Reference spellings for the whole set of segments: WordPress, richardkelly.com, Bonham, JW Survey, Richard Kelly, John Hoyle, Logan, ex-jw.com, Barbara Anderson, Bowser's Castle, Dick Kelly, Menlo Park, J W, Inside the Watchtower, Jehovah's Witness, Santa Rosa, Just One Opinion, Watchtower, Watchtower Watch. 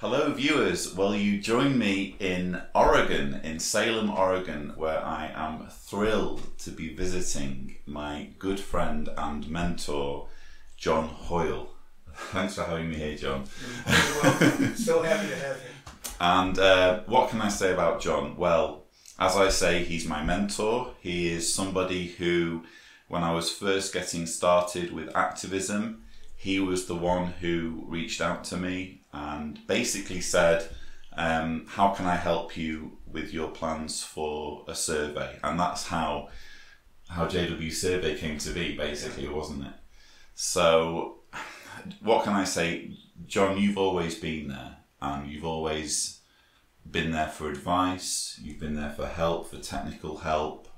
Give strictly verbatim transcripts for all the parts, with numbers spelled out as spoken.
Hello viewers, will you join me in Oregon, in Salem, Oregon, where I am thrilled to be visiting my good friend and mentor, John Hoyle. Thanks for having me here, John. You're welcome. So happy to have you. And uh, what can I say about John? Well, as I say, he's my mentor. He is somebody who, when I was first getting started with activism, he was the one who reached out to me and basically said, um, how can I help you with your plans for a survey? And that's how how J W Survey came to be, basically, wasn't it? So what can I say? John, you've always been there, and you've always been there for advice, you've been there for help, for technical help,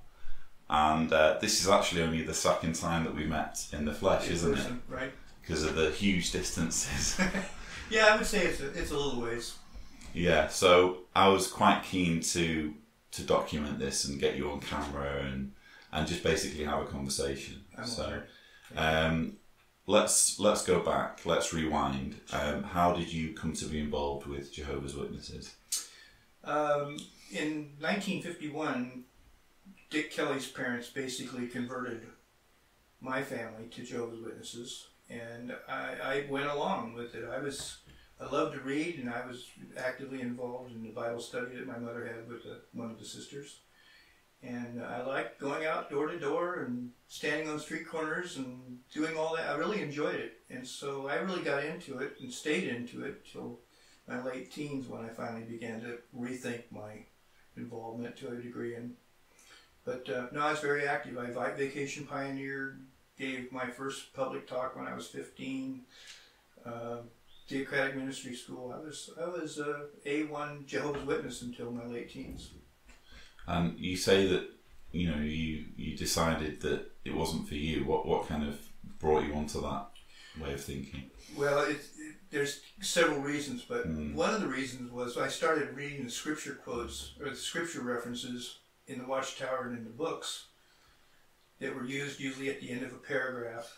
and uh, this is actually only the second time that we met in the flesh, in isn't person, it? Right. Because of the huge distances. Yeah, I would say it's a, it's a little ways. Yeah, so I was quite keen to to document this and get you on camera and and just basically have a conversation. I'm so um, let's let's go back, let's rewind. Um, how did you come to be involved with Jehovah's Witnesses? Um, in nineteen fifty-one, Dick Kelly's parents basically converted my family to Jehovah's Witnesses, and I, I went along with it. I was, I loved to read, and I was actively involved in the Bible study that my mother had with the, one of the sisters. And I liked going out door to door and standing on street corners and doing all that. I really enjoyed it, and so I really got into it and stayed into it till my late teens, when I finally began to rethink my involvement to a degree. And but uh, no, I was very active. I vacation pioneered, gave my first public talk when I was fifteen. Uh, Theocratic Ministry School. I was I was a A one Jehovah's Witness until my late teens. And you say that you know you you decided that it wasn't for you. What what kind of brought you onto that way of thinking? Well, it's it, there's several reasons, but mm. one of the reasons was I started reading the scripture quotes or the scripture references in the Watchtower and in the books that were used usually at the end of a paragraph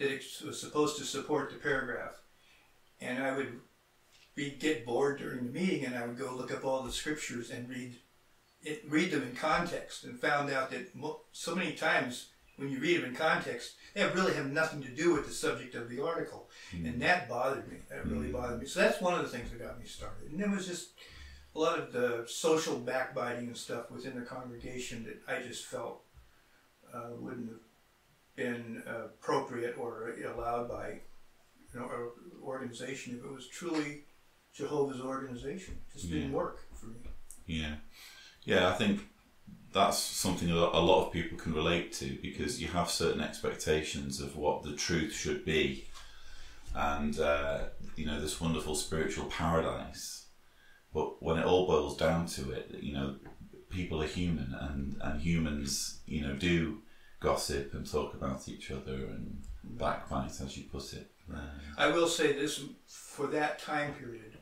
that it was supposed to support the paragraph. And I would be, get bored during the meeting, and I would go look up all the scriptures and read it, read them in context, and found out that mo so many times when you read them in context, they really have nothing to do with the subject of the article. Mm. And that bothered me. That really mm. bothered me. So that's one of the things that got me started. And there was just a lot of the social backbiting and stuff within the congregation that I just felt uh, wouldn't have been uh, appropriate or allowed by you know, an organization if it was truly Jehovah's organization. It just yeah. didn't work for me. Yeah. Yeah, I think that's something that a lot of people can relate to, because you have certain expectations of what the truth should be, and uh, you know, this wonderful spiritual paradise. But when it all boils down to it, you know, people are human, and and humans, you know, do gossip and talk about each other and backbite, as you put it. Uh, I will say this: for that time period,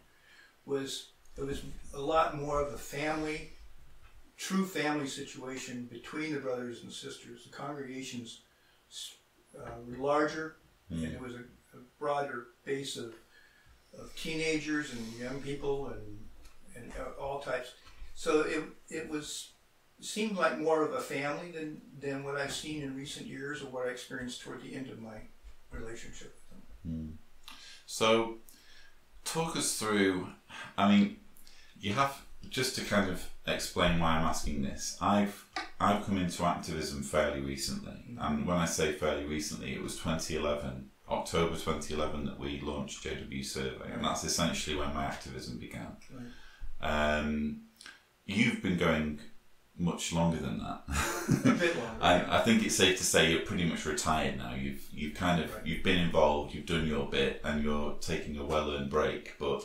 was it was a lot more of a family. True family situation between the brothers and sisters. The congregations uh, were larger, mm. and there was a, a broader base of, of teenagers and young people and and all types. So it it was seemed like more of a family than than what I've seen in recent years, or what I experienced toward the end of my relationship with them. Mm. So talk us through. I mean, you have. Just to kind of explain why I'm asking this, I've I've come into activism fairly recently, mm-hmm. and when I say fairly recently, it was twenty eleven, October twenty eleven, that we launched J W Survey, and that's essentially when my activism began. Right. Um, you've been going much longer than that. A bit longer. I, I think it's safe to say you're pretty much retired now. You've you've kind of right. you've been involved, you've done your bit, and you're taking a well-earned break. But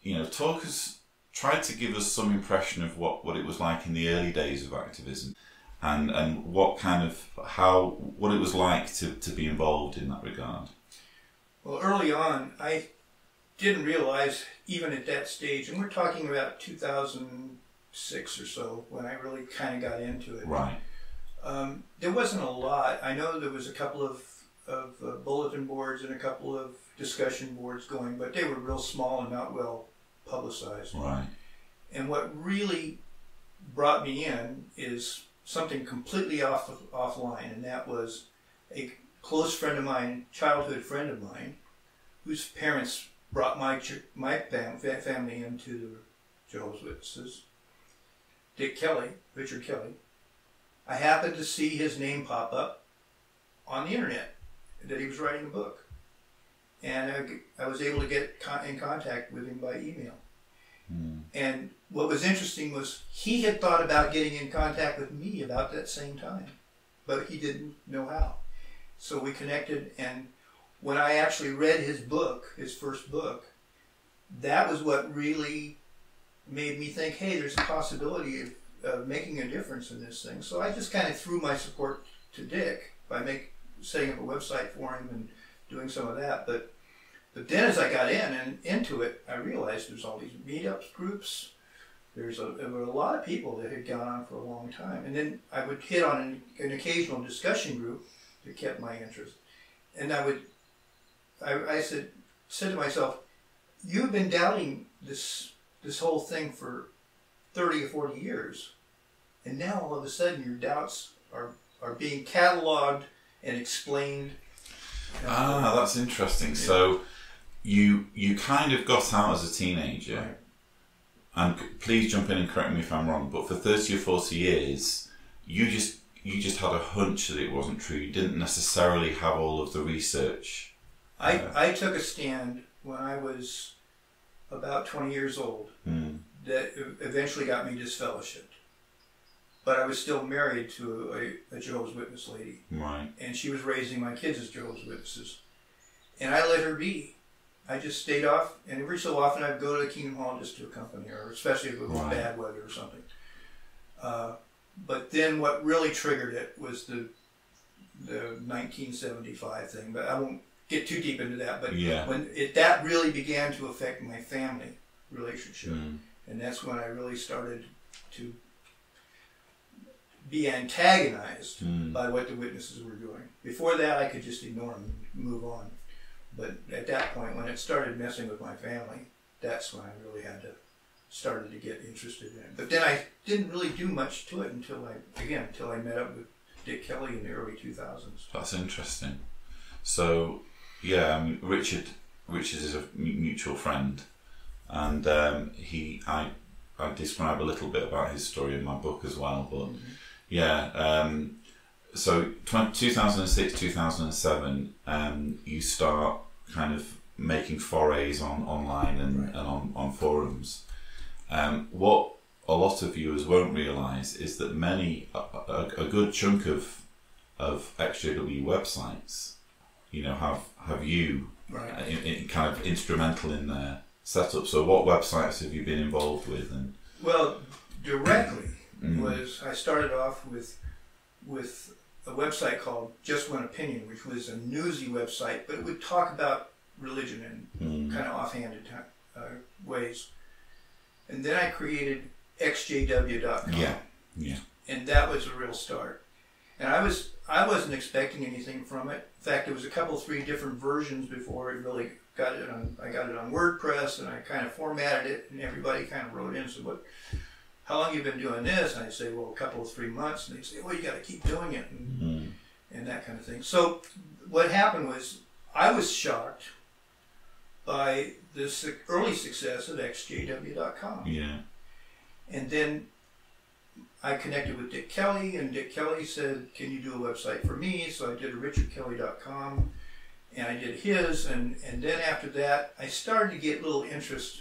you know, talk us. Try to give us some impression of what, what it was like in the early days of activism, and, and what kind of, how, what it was like to, to be involved in that regard. Well, early on, I didn't realize, even at that stage, and we're talking about two thousand six or so, when I really kind of got into it. Right. Um, there wasn't a lot. I know there was a couple of of uh, bulletin boards and a couple of discussion boards going, but they were real small and not well publicized. Right. And what really brought me in is something completely off offline, and that was a close friend of mine, childhood friend of mine, whose parents brought my my fam family into the Jehovah's Witnesses. Dick Kelly, Richard Kelly. I happened to see his name pop up on the internet that he was writing a book, and I, I was able to get con in contact with him by email. Mm. And what was interesting was he had thought about getting in contact with me about that same time, but he didn't know how. So we connected, and when I actually read his book, his first book, that was what really made me think, hey, there's a possibility of, of making a difference in this thing. So I just kind of threw my support to Dick by make, setting up a website for him and doing some of that. But but then as I got in and into it, I realized there's all these meetups groups. There's a, there were a lot of people that had gone on for a long time. And then I would hit on an, an occasional discussion group that kept my interest. And I would, I, I said, said to myself, you've been doubting this this whole thing for thirty or forty years, and now all of a sudden your doubts are, are being cataloged and explained. And ah, that's interesting. Yeah. So you you kind of got out as a teenager, right. And please jump in and correct me if I'm wrong, but for thirty or forty years, you just, you just had a hunch that it wasn't true. You didn't necessarily have all of the research. I, uh, I took a stand when I was about twenty years old, mm. that eventually got me disfellowshipped. But I was still married to a, a Jehovah's Witness lady. Right. And she was raising my kids as Jehovah's Witnesses. And I let her be. I just stayed off, and every so often I'd go to the Kingdom Hall just to accompany her, especially if it was right. bad weather or something. Uh, but then what really triggered it was the, the nineteen seventy-five thing, but I won't get too deep into that, but yeah. when it, that really began to affect my family relationship, mm. and that's when I really started to be antagonized mm. by what the witnesses were doing. Before that, I could just ignore them and move on, but at that point, when it started messing with my family, that's when I really had to started to get interested in it. But then I didn't really do much to it until I, again, until I met up with Dick Kelly in the early two thousands. That's interesting. So, yeah, um, Richard, Richard is a mutual friend, and um, he, I, I describe a little bit about his story in my book as well. But mm-hmm. yeah, um, so two thousand six, two thousand seven, um, you start kind of making forays on online and, right. and on, on forums. Um, what a lot of viewers won't realise is that many, a, a, a good chunk of of ex J W websites, you know, have have you right. uh, in, in kind of instrumental in their setup. So what websites have you been involved with? And well, directly mm. was I started off with with a website called Just One Opinion, which was a newsy website, but it would talk about religion in mm. kind of offhanded uh, ways. And then I created ex J W dot com. Yeah, yeah. And that was a real start. And I was I wasn't expecting anything from it. In fact, there was a couple, three different versions before it really got it on. I got it on WordPress, and I kind of formatted it, and everybody kind of wrote in. So, what? How long you been doing this? And I say, well, a couple of three months. And they say, well, you got to keep doing it, and, mm-hmm. and that kind of thing. So, what happened was I was shocked by this early success at ex J W dot com. Yeah, and then I connected with Dick Kelly, and Dick Kelly said, can you do a website for me? So I did a richard kelly dot com, and I did his, and, and then after that, I started to get a little interest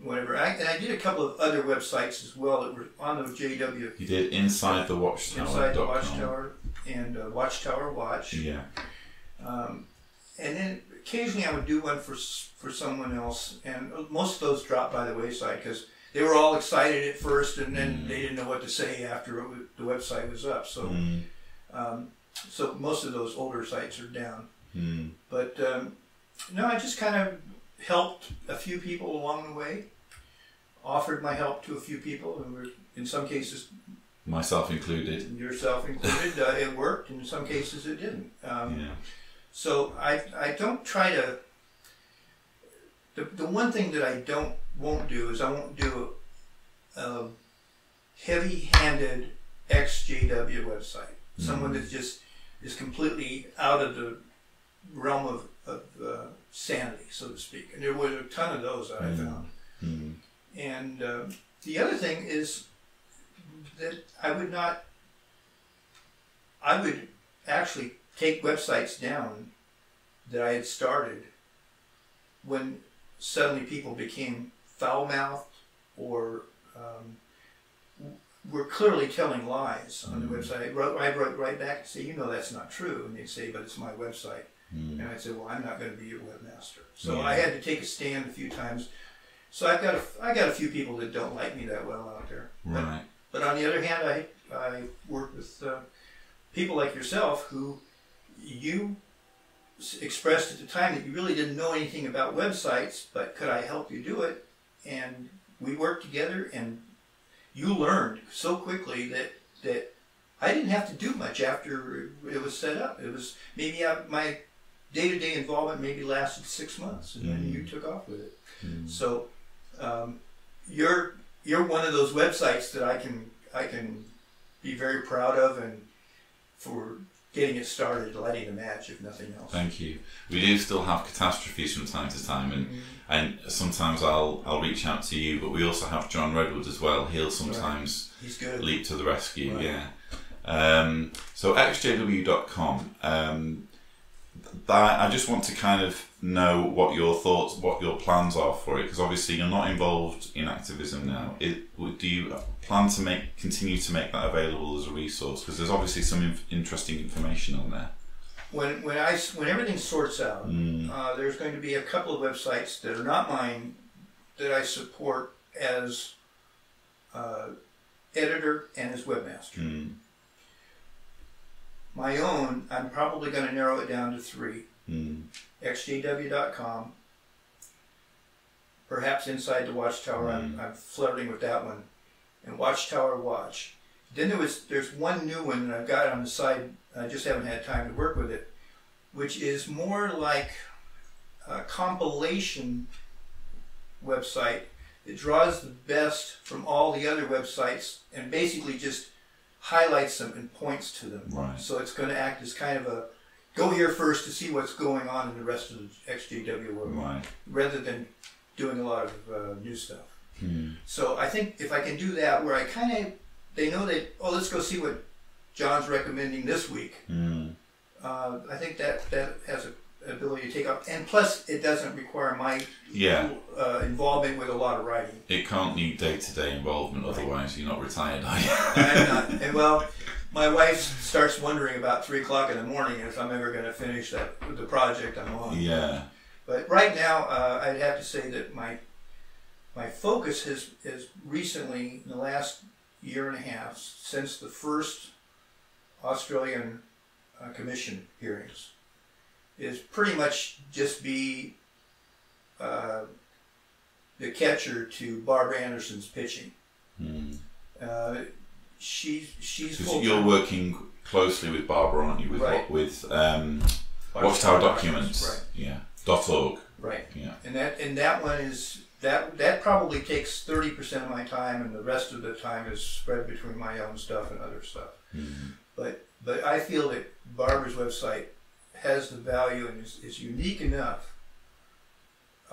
in whatever. I, and I did a couple of other websites as well that were on the J W. You did Inside the Watchtower. Inside the Watchtower, and uh, Watchtower Watch. Yeah. Um, and then occasionally I would do one for, for someone else, and most of those dropped by the wayside because they were all excited at first, and then mm. they didn't know what to say after it was, the website was up. So, mm. um, so most of those older sites are down. Mm. But um, no, I just kind of helped a few people along the way, offered my help to a few people, and we're, in some cases, myself included, yourself included, uh, it worked. And in some cases, it didn't. Um, yeah. So I, I don't try to, the, the one thing that I don't won't do is I won't do a heavy-handed ex J W website. Mm-hmm. Someone that just is completely out of the realm of, of uh, sanity, so to speak. And there was a ton of those that I mm-hmm. found. Mm-hmm. And uh, the other thing is that I would not, I would actually take websites down that I had started when suddenly people became foul-mouthed or um, were clearly telling lies on the website. I wrote, I wrote right back and say, you know that's not true. And they'd say, but it's my website. Mm. And I'd say, well, I'm not going to be your webmaster. So yeah. I had to take a stand a few times. So I've got a, I got a few people that don't like me that well out there. Right. But, but on the other hand, I, I work with uh, people like yourself who you expressed at the time that you really didn't know anything about websites, but could I help you do it? And we worked together, and you learned so quickly that that I didn't have to do much after it was set up. It was maybe I, my day-to-day involvement maybe lasted six months, and mm. then you took off with it. Mm. So um, you're you're one of those websites that I can I can be very proud of, and for getting it started, lighting the match, if nothing else. Thank you. We do still have catastrophes from time to time, and mm-hmm. and sometimes I'll I'll reach out to you, but we also have John Redwood as well. He'll sometimes right. He's good. Leap to the rescue. Right. Yeah. Um, so ex J W dot com. Um, that I just want to kind of know what your thoughts, what your plans are for it, because obviously you're not involved in activism now. It, do you plan to make continue to make that available as a resource? Because there's obviously some inf interesting information on there. When when I when everything sorts out, mm. uh, there's going to be a couple of websites that are not mine that I support as uh, editor and as webmaster. Mm. My own, I'm probably going to narrow it down to three. Mm. ex J W dot com, perhaps Inside the Watchtower, mm. I'm, I'm flirting with that one, and Watchtower Watch. Then there was, there's one new one that I've got on the side, I just haven't had time to work with it, which is more like a compilation website that draws the best from all the other websites and basically just highlights them and points to them. Right. So it's going to act as kind of a go here first to see what's going on in the rest of the ex J W world, right. rather than doing a lot of uh, new stuff. Hmm. So I think if I can do that, where I kind of they know that oh let's go see what John's recommending this week. Hmm. Uh, I think that that has a ability to take up, and plus it doesn't require my yeah uh, involvement with a lot of writing. It can't need day to day involvement, otherwise you're not retired, are you? I'm not. And well. My wife starts wondering about three o'clock in the morning if I'm ever going to finish that the project I'm on. Yeah. But right now, uh, I'd have to say that my my focus has is recently in the last year and a half since the first Australian uh, Commission hearings is pretty much just be uh, the catcher to Barbara Anderson's pitching. Mm. Uh, She, she's you're working closely with Barbara, aren't you? With right. with um, Watchtower Documents, right. yeah. dot org, right? Yeah. And that and that one is that that probably takes thirty percent of my time, and the rest of the time is spread between my own stuff and other stuff. Mm-hmm. But but I feel that Barbara's website has the value and is, is unique enough,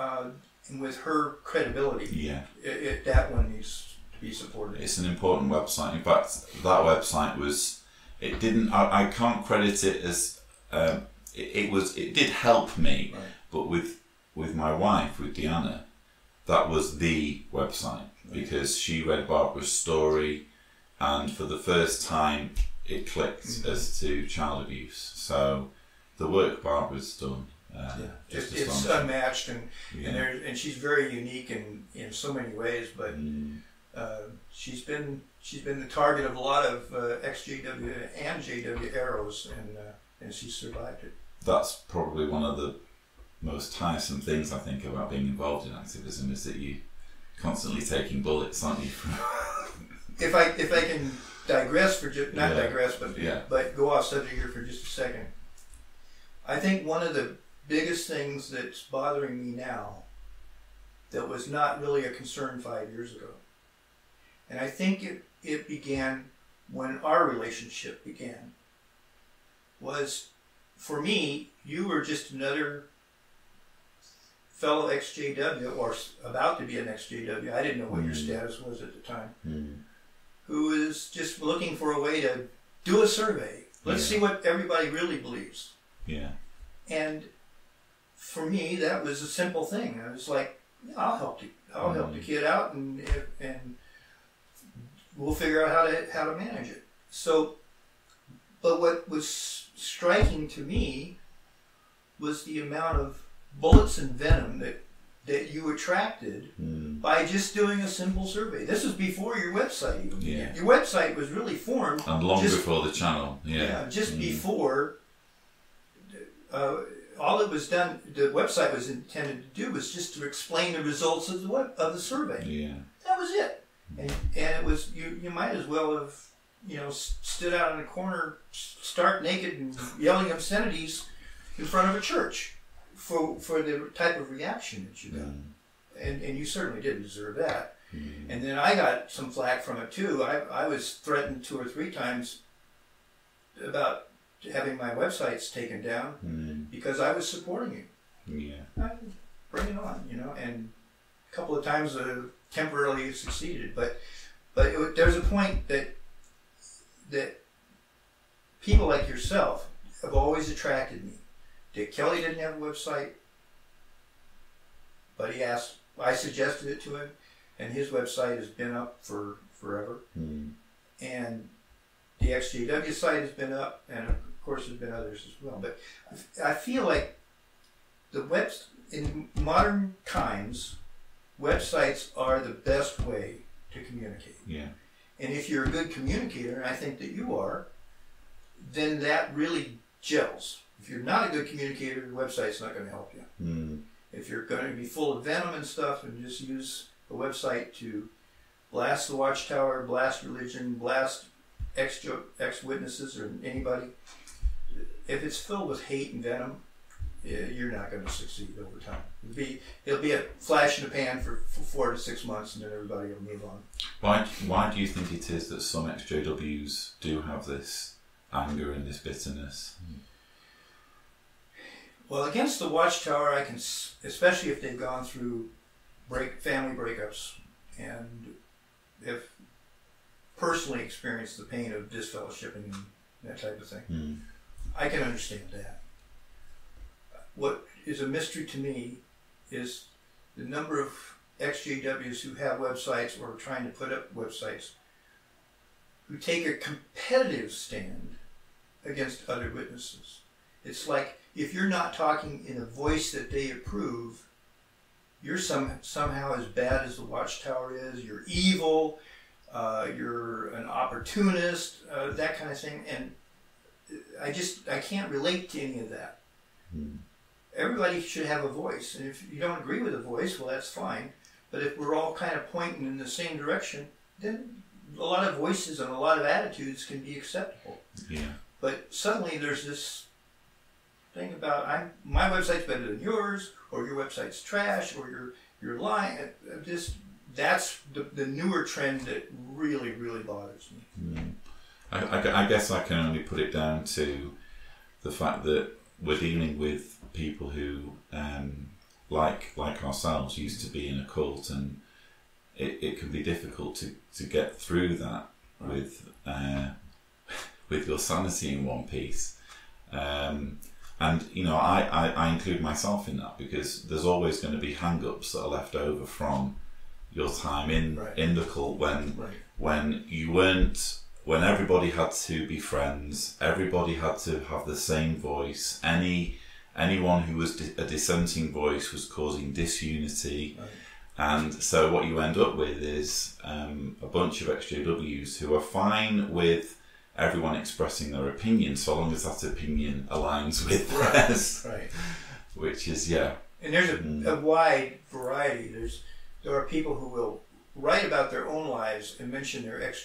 uh, and with her credibility, yeah, it, it, that one needs. Be supported. It's an important website. In fact, that website was. It didn't. I, I can't credit it as. Uh, it, it was. It did help me, right. but with with my wife, with Deanna, that was the website right. because she read Barbara's story, and for the first time, it clicked mm-hmm. as to child abuse. So, the work Barbara's done. Uh, yeah, it, it's unmatched, and yeah. and there, and she's very unique in in so many ways, but. Mm. Uh, she's been she's been the target of a lot of uh, ex J W and J W arrows, and uh, and she survived it. That's probably one of the most tiresome things I think about being involved in activism is that you constantly taking bullets, aren't you? if I if I can digress for just not yeah. digress, but yeah. but go off subject here for just a second. I think one of the biggest things that's bothering me now that was not really a concern five years ago, and I think it, it began when our relationship began, was for me, you were just another fellow ex J W, or about to be an ex J W, I didn't know what your status was at the time, mm. who was just looking for a way to do a survey. Let's yeah. see what everybody really believes. Yeah. And for me, that was a simple thing. I was like, I'll help you. I'll mm. help the kid out, and and we'll figure out how to how to manage it. So, but what was striking to me was the amount of bullets and venom that that you attracted mm. by just doing a simple survey. This was before your website even. Yeah. Your website was really formed and long just, before the channel. Yeah, yeah just mm. before. Uh, all it was done, the website was intended to do, was just to explain the results of the web, of the survey. Yeah, that was it. And and it was you. You might as well have you know stood out in a corner, stark naked, and yelling obscenities in front of a church for for the type of reaction that you got. Mm. And and you certainly didn't deserve that. Mm. And then I got some flack from it too. I I was threatened two or three times about having my websites taken down mm. because I was supporting you. Yeah. I, bring it on, you know. And a couple of times uh, temporarily succeeded, but but it, there's a point that that people like yourself have always attracted me. Dick Kelly didn't have a website, but he asked. I suggested it to him, and his website has been up for forever. Mm. And the ex J W site has been up, and of course there's been others as well. But I feel like the webs in modern times, websites are the best way to communicate. Yeah. And if you're a good communicator, and I think that you are, then that really gels. If you're not a good communicator, the website's not going to help you. Mm. If you're going to be full of venom and stuff, and just use a website to blast the Watchtower, blast religion, blast Ex, ex witnesses or anybody, if it's filled with hate and venom, you're not going to succeed over time. It'll be it'll be a flash in the pan for, for four to six months, and then everybody will move on. Why why do you think it is that some ex J Ws do have this anger and this bitterness? Well, against the Watchtower, I can, especially if they've gone through break family breakups, and if. personally experienced the pain of disfellowshipping and that type of thing. Mm. I can understand that. What is a mystery to me is the number of ex J Ws who have websites or are trying to put up websites who take a competitive stand against other witnesses. It's like if you're not talking in a voice that they approve, you're some, somehow as bad as the Watchtower is, you're evil, Uh, you're an opportunist, uh, that kind of thing, and I just I can't relate to any of that. Mm. Everybody should have a voice, and if you don't agree with a voice, well, that's fine. But if we're all kind of pointing in the same direction, then a lot of voices and a lot of attitudes can be acceptable. Yeah. But suddenly there's this thing about I'm my website's better than yours, or your website's trash, or you're you're lying. I'm just That's the, the newer trend that really, really bothers me. Mm. I, I, I guess I can only put it down to the fact that we're dealing with people who, um, like like ourselves, used to be in a cult, and it, it can be difficult to, to get through that right. with uh, with your sanity in one piece. Um, and, you know, I, I, I include myself in that, because there's always going to be hang-ups that are left over from your time in right. in the cult, when right. when you weren't, when everybody had to be friends, everybody had to have the same voice. Any anyone who was di a dissenting voice was causing disunity, right. and so what you end up with is um, a bunch of ex J Ws who are fine with everyone expressing their opinion, so long as that opinion aligns with right. theirs. Right. Which is yeah. And there's a, mm. a wide variety. There's There are people who will write about their own lives and mention their ex,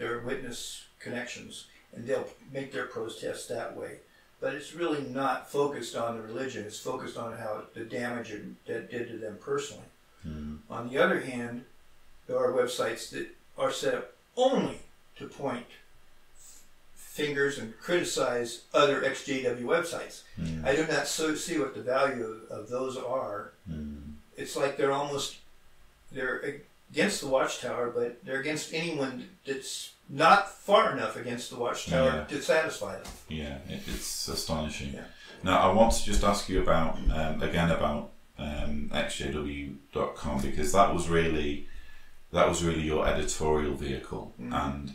their witness connections, and they'll make their protest that way. But it's really not focused on the religion. It's focused on how the damage that did to them personally. Mm-hmm. On the other hand, there are websites that are set up only to point fingers and criticize other ex J W websites. Mm-hmm. I do not so see what the value of those are. Mm-hmm. It's like they're almost, they're against the Watchtower, but they're against anyone that's not far enough against the Watchtower yeah. to satisfy them. Yeah, it, it's astonishing. Yeah. Now, I want to just ask you about, um, again, about um, ex J W dot com, because that was really, that was really your editorial vehicle. Mm-hmm. And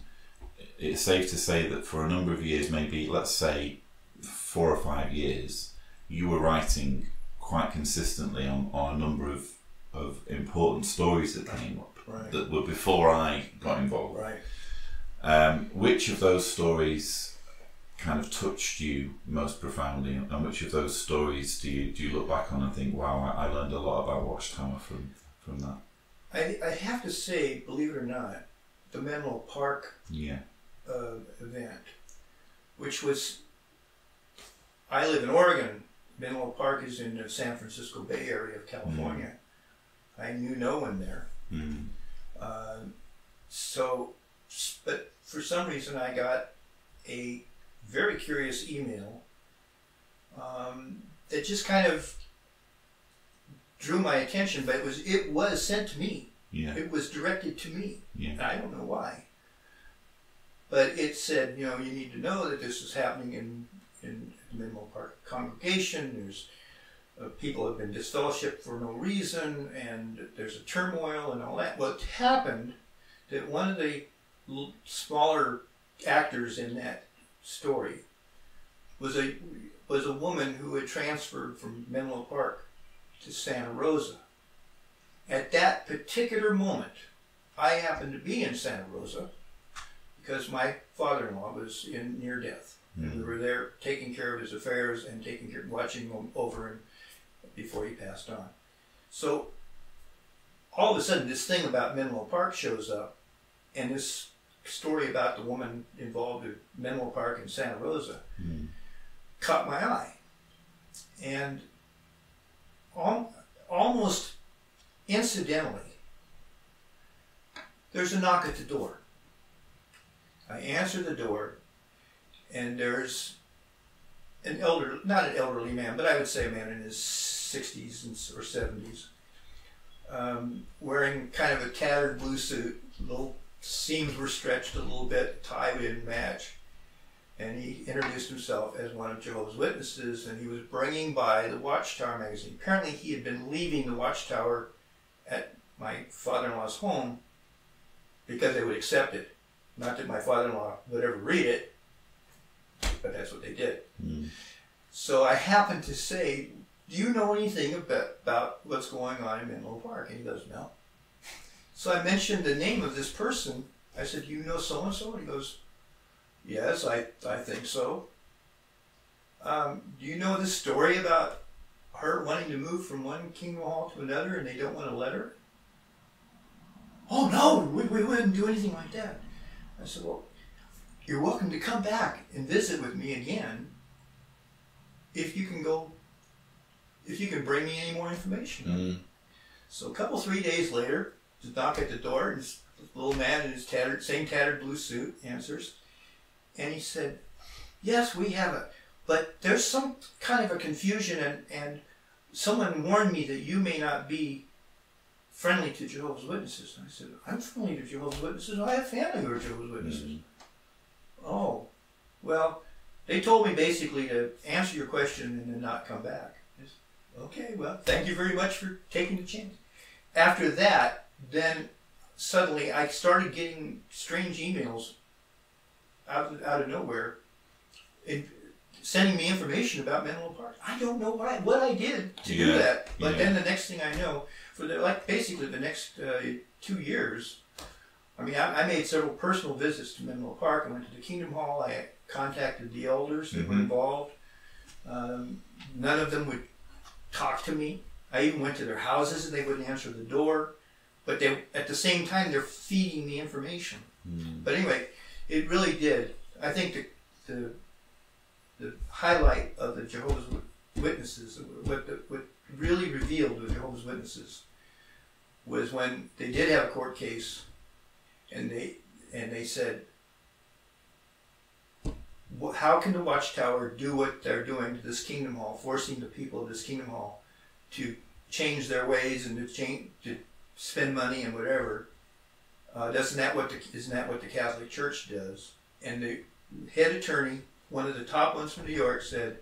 it's safe to say that for a number of years, maybe, let's say, four or five years, you were writing quite consistently on, on a number of, of important stories that came up right. that were before I got involved. Right. Um, which of those stories kind of touched you most profoundly, and which of those stories do you do you look back on and think, wow, I, I learned a lot about Watchtower from from that? I, I have to say, believe it or not, the Menlo Park yeah. uh, event, which was, I live in Oregon. Menlo Park is in the San Francisco Bay Area of California. Mm. I knew no one there. Mm. Uh, so. But for some reason, I got a very curious email um, that just kind of drew my attention. But it was it was sent to me. Yeah. It was directed to me. Yeah. And I don't know why. But it said, you know, you need to know that this is happening in in the Menlo Park congregation. There's uh, people have been disfellowshipped for no reason, and there's a turmoil and all that. Well, it happened that one of the smaller actors in that story was a was a woman who had transferred from Menlo Park to Santa Rosa. At that particular moment, I happened to be in Santa Rosa because my father-in-law was in near death, mm-hmm. and we were there taking care of his affairs and taking care, watching him over him before he passed on. So all of a sudden, this thing about Menlo Park shows up, and this story about the woman involved in Menlo Park in Santa Rosa mm. caught my eye. And al almost incidentally, there's a knock at the door. I answer the door, and there's an elder, not an elderly man, but I would say a man in his sixties and, or seventies, um, wearing kind of a tattered blue suit, little seams were stretched a little bit, tie didn't match, and he introduced himself as one of Jehovah's Witnesses, and he was bringing by the Watchtower magazine. Apparently he had been leaving the Watchtower at my father-in-law's home because they would accept it. Not that my father-in-law would ever read it, but that's what they did. Mm. So I happened to say, do you know anything about, about what's going on in Menlo Park? And he goes, no. So I mentioned the name of this person. I said, you know so-and-so? He goes, yes, I, I think so. Um, do you know this story about her wanting to move from one kingdom hall to another and they don't want to let her? Oh, no, we, we wouldn't do anything like that. I said, well, you're welcome to come back and visit with me again if you can go, if you can bring me any more information. Mm-hmm. So a couple, three days later, knock at the door, and this little man in his tattered, same tattered blue suit answers, and he said, yes, we have it, but there's some kind of a confusion, and, and someone warned me that you may not be friendly to Jehovah's Witnesses. And I said, I'm friendly to Jehovah's Witnesses. I have family who are Jehovah's Witnesses. Mm-hmm. Oh, well, they told me basically to answer your question and then not come back. Said, okay, well, thank you very much for taking the chance. After that, then suddenly I started getting strange emails out of, out of nowhere and sending me information about Menlo Park. I don't know what I, what I did to yeah, do that, but yeah. then the next thing I know, for the, like basically the next uh, two years, I mean, I, I made several personal visits to Menlo Park. I went to the Kingdom Hall. I contacted the elders that mm-hmm. were involved. Um, none of them would talk to me. I even went to their houses and they wouldn't answer the door. But they, at the same time, they're feeding me information. Mm. But anyway, it really did. I think the, the, the highlight of the Jehovah's Witnesses, what, the, what really revealed the Jehovah's Witnesses, was when they did have a court case, and they and they said, how can the Watchtower do what they're doing to this Kingdom Hall, forcing the people of this Kingdom Hall to change their ways and to change, to spend money and whatever? Uh, isn't that what the, isn't that what the Catholic Church does? And the head attorney, one of the top ones from New York, said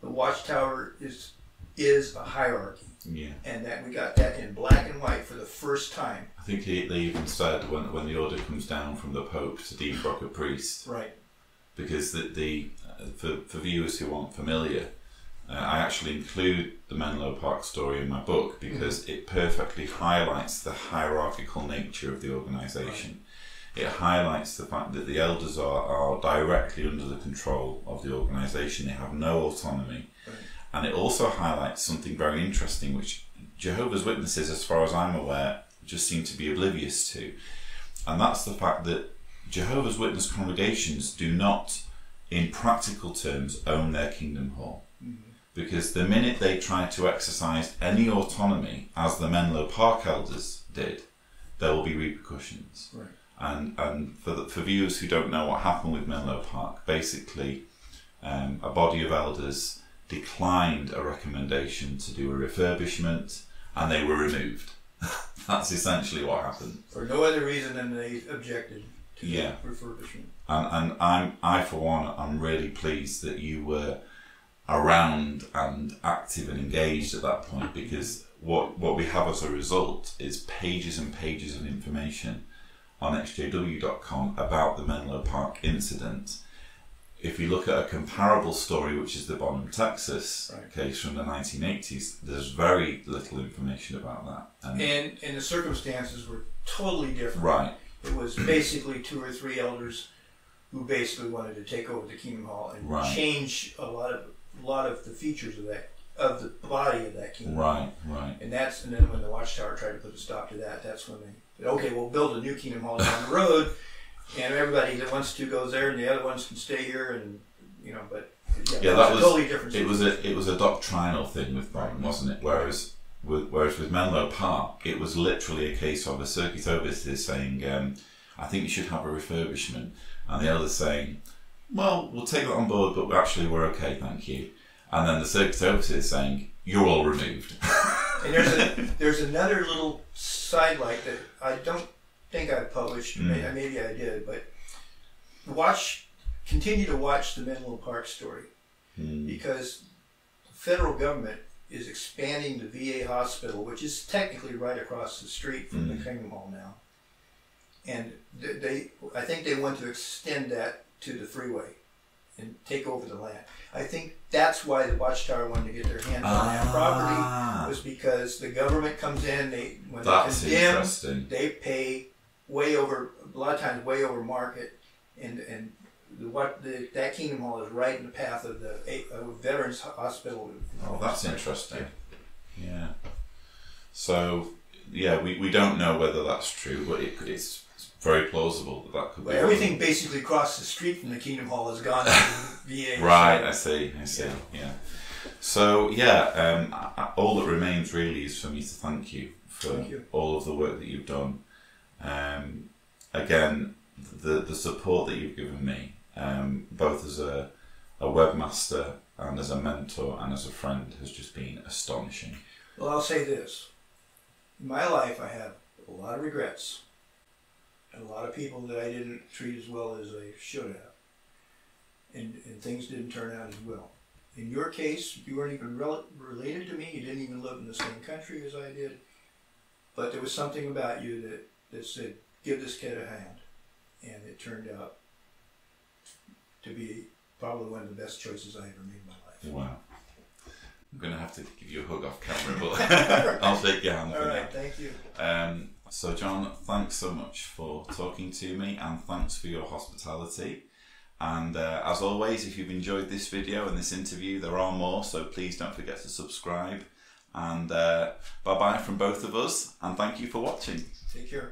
the Watchtower is is a hierarchy. Yeah. And that we got that in black and white for the first time. I think he, they even said when when the order comes down from the Pope to defrock a priest, right? Because the, the for, for viewers who aren't familiar, uh, I actually include the Menlo Park story in my book because mm-hmm. it perfectly highlights the hierarchical nature of the organisation. Right. It highlights the fact that the elders are, are directly under the control of the organisation. They have no autonomy. Right. And it also highlights something very interesting, which Jehovah's Witnesses, as far as I'm aware, just seem to be oblivious to. And that's the fact that Jehovah's Witness congregations do not, in practical terms, own their Kingdom Hall. Mm-hmm. Because the minute they try to exercise any autonomy, as the Menlo Park elders did, there will be repercussions. Right. And, and for, the, for viewers who don't know what happened with Menlo Park, basically um, a body of elders declined a recommendation to do a refurbishment, and they were removed. That's essentially what happened. For no other reason than they objected. Yeah, and and I'm I for one I'm really pleased that you were around and active and engaged at that point, because what what we have as a result is pages and pages of information on X J W dot com about the Menlo Park incident. If you look at a comparable story, which is the Bonham, Texas right. case from the nineteen eighties, there's very little information about that, and and, and the circumstances were totally different. Right. It was basically two or three elders who basically wanted to take over the Kingdom Hall and right. change a lot of a lot of the features of that of the body of that Kingdom right, Hall. Right, right. And that's and then when the Watchtower tried to put a stop to that, that's when they said, okay, we'll build a new Kingdom Hall down the road, and everybody that wants to goes there, and the other ones can stay here, and you know. But yeah, yeah that, that was, was totally different. It was a it was a doctrinal thing with Brighton, wasn't it? Whereas. With, whereas with Menlo Park, it was literally a case of a circuit overseer saying, um, I think you should have a refurbishment. And the elders saying, well, we'll take that on board, but actually we're okay, thank you. And then the circuit overseer saying, you're all removed. And there's, a, there's another little sidelight that I don't think I published, mm. maybe I did, but watch, continue to watch the Menlo Park story, mm. because the federal government is expanding the V A hospital, which is technically right across the street from mm. the Kingdom Hall now. And they, they, I think they want to extend that to the freeway and take over the land. I think that's why the Watchtower wanted to get their hands ah. on that property, was because the government comes in, they when that's they condemn, they pay way over, a lot of times way over market, and, and The, what the, that Kingdom Hall is right in the path of the uh, Veterans Hospital. Oh, that's interesting. Yeah. yeah. So, yeah, we, we don't know whether that's true, but it, it's very plausible that that could well, be. Everything happened. Basically across the street from the Kingdom Hall has gone to the V A. Right, I see, I see, yeah. yeah. So, yeah, um, I, all that remains really is for me to thank you for thank you. all of the work that you've done. Um, again, the, the support that you've given me, Um, both as a, a webmaster and as a mentor and as a friend, has just been astonishing. Well, I'll say this. In my life, I have a lot of regrets and a lot of people that I didn't treat as well as I should have, and, and things didn't turn out as well. In your case, you weren't even rel related to me. You didn't even live in the same country as I did, but there was something about you that, that said, give this kid a hand, and it turned out to be probably one of the best choices I ever made in my life. Wow. I'm going to have to give you a hug off camera, but I'll shake your hand for now. All right, thank you. Um, so, John, thanks so much for talking to me, and thanks for your hospitality. And uh, as always, if you've enjoyed this video and this interview, there are more, so please don't forget to subscribe. And uh, bye-bye from both of us, and thank you for watching. Take care.